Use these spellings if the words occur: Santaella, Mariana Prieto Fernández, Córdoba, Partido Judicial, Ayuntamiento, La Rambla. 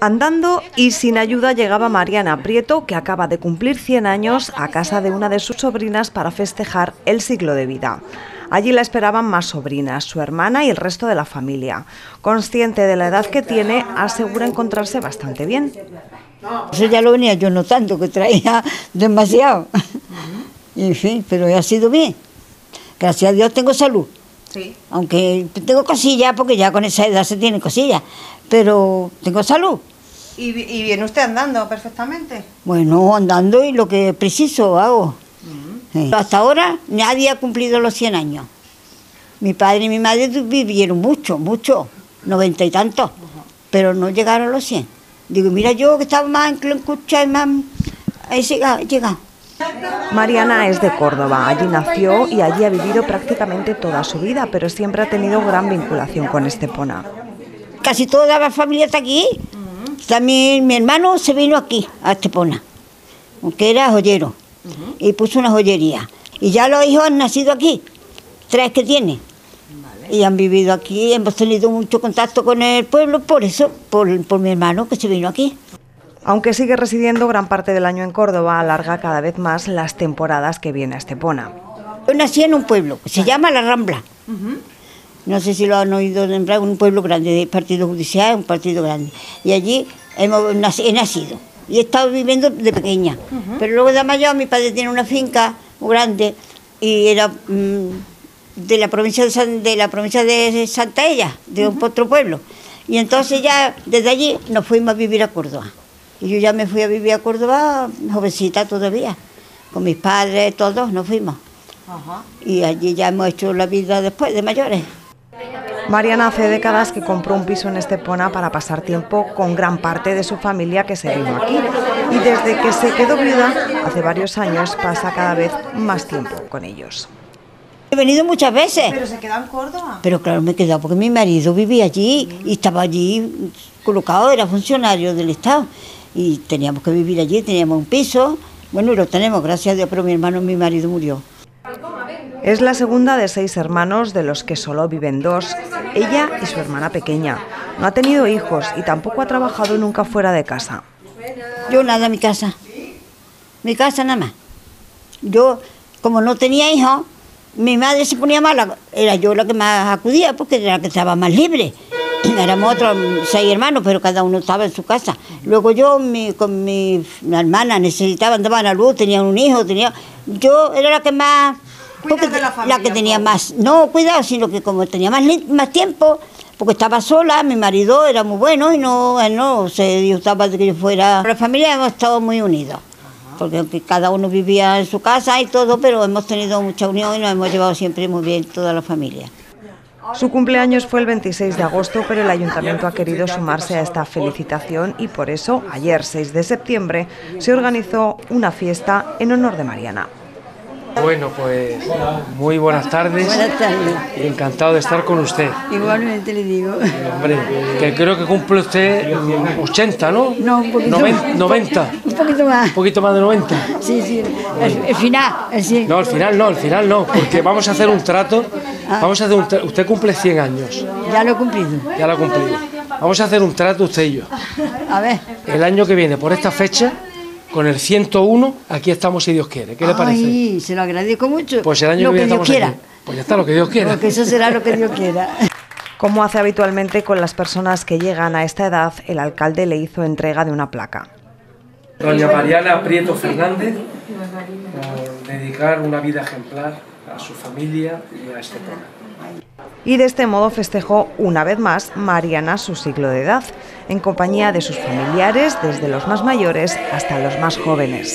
Andando y sin ayuda llegaba Mariana Prieto, que acaba de cumplir 100 años, a casa de una de sus sobrinas para festejar el siglo de vida. Allí la esperaban más sobrinas, su hermana y el resto de la familia. Consciente de la edad que tiene, asegura encontrarse bastante bien. Eso ya lo venía yo notando, que traía demasiado. Y en fin, pero ha sido bien. Gracias a Dios tengo salud. Sí. Aunque tengo cosillas, porque ya con esa edad se tiene cosillas, pero tengo salud. ¿Y viene usted andando perfectamente? Bueno, andando y lo que preciso hago. Sí. Hasta ahora nadie ha cumplido los 100 años. Mi padre y mi madre vivieron mucho, mucho, 90 y tantos, pero no llegaron a los 100. Digo, mira, yo que estaba más en escuchar, más he llegado. Mariana es de Córdoba, allí nació y allí ha vivido prácticamente toda su vida, pero siempre ha tenido gran vinculación con Estepona. Casi toda la familia está aquí, también mi hermano se vino aquí, a Estepona, aunque era joyero, y puso una joyería. Y ya los hijos han nacido aquí, 3 que tiene, y han vivido aquí, hemos tenido mucho contacto con el pueblo, por eso, por mi hermano que se vino aquí. Aunque sigue residiendo gran parte del año en Córdoba, alarga cada vez más las temporadas que viene a Estepona. Yo nací en un pueblo, se llama La Rambla. No sé si lo han oído nombrar, un pueblo grande, el Partido Judicial, un partido grande. Y allí he nacido y he estado viviendo de pequeña. Pero luego de mayor mi padre tiene una finca muy grande y era de la provincia de Santaella, de otro pueblo. Y entonces ya desde allí nos fuimos a vivir a Córdoba. Y yo ya me fui a vivir a Córdoba, jovencita todavía, con mis padres, todos nos fuimos. Y allí ya hemos hecho la vida después, de mayores. Mariana hace décadas que compró un piso en Estepona para pasar tiempo con gran parte de su familia que se vino aquí. Y desde que se quedó viuda, hace varios años, pasa cada vez más tiempo con ellos. He venido muchas veces. ¿Pero se quedó en Córdoba? Pero claro, me he quedado porque mi marido vivía allí y estaba allí colocado, era funcionario del Estado. Y teníamos que vivir allí, teníamos un piso, bueno, y lo tenemos, gracias a Dios, pero mi hermano, mi marido murió. Es la segunda de 6 hermanos, de los que solo viven 2, ella y su hermana pequeña. No ha tenido hijos y tampoco ha trabajado nunca fuera de casa. Yo nada, mi casa nada más. Yo, como no tenía hijos, mi madre se ponía mala, era yo la que más acudía porque era la que estaba más libre. Éramos otros 6 hermanos, pero cada uno estaba en su casa. Luego yo con mi hermana necesitaba, andaban a luz, tenían un hijo, yo era la que más... Porque de la familia, la que tenía más, no cuidado, sino que como tenía más tiempo, porque estaba sola, mi marido era muy bueno y no se disgustaba de que yo fuera. La familia hemos estado muy unidos, porque cada uno vivía en su casa y todo, pero hemos tenido mucha unión y nos hemos llevado siempre muy bien toda la familia. Su cumpleaños fue el 26 de agosto, pero el Ayuntamiento ha querido sumarse a esta felicitación y por eso, ayer 6 de septiembre, se organizó una fiesta en honor de Mariana. Bueno, pues muy buenas tardes. Buenas tardes. Encantado de estar con usted. Igualmente le digo. Hombre, que creo que cumple usted 80, ¿no? No, un poquito más. 90. Un poquito más. Un poquito más de 90. Sí, sí. El final. Sí. No, al final no. Porque vamos a hacer un trato. Usted cumple 100 años. Ya lo he cumplido. Ya lo he cumplido. Vamos a hacer un trato usted y yo. A ver. El año que viene, por esta fecha, con el 101, aquí estamos si Dios quiere. ¿Qué le parece? Sí, se lo agradezco mucho. Pues el año que viene estamos aquí. Pues ya está, lo que Dios quiera. Porque eso será lo que Dios quiera. Como hace habitualmente con las personas que llegan a esta edad, el alcalde le hizo entrega de una placa. Doña Mariana Prieto Fernández, por dedicar una vida ejemplar a su familia y a Estepona. Y de este modo festejó una vez más Mariana su siglo de edad, en compañía de sus familiares, desde los más mayores hasta los más jóvenes.